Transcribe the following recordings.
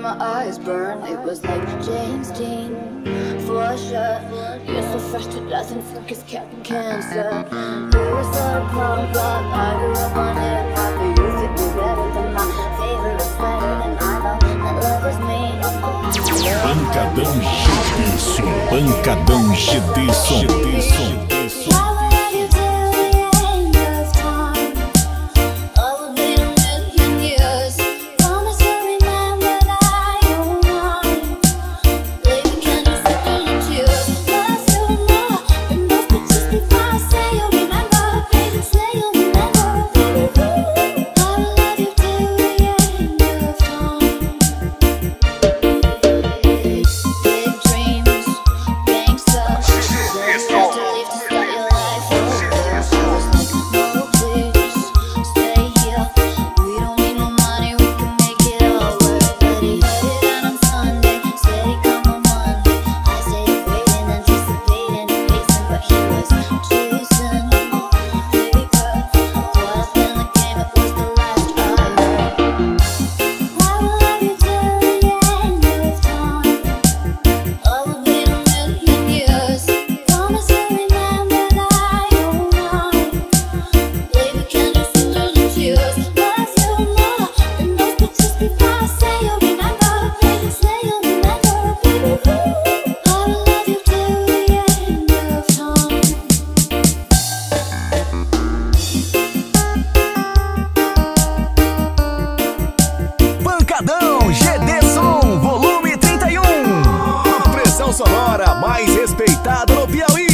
made my eyes burn. It was like James Dean for a shot. You're so fresh to death and fuck is catching cancer. There was a punk rock, I grew up on hip hop. It used to be better than my favorite sweater, and I know that love is made of all. Pancadão GD Som, Pancadão GD Som, GD Som. Sonora mais respeitado no Piauí.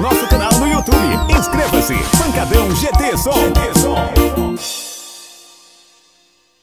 Nosso canal no YouTube, inscreva-se, Pancadão GD Som.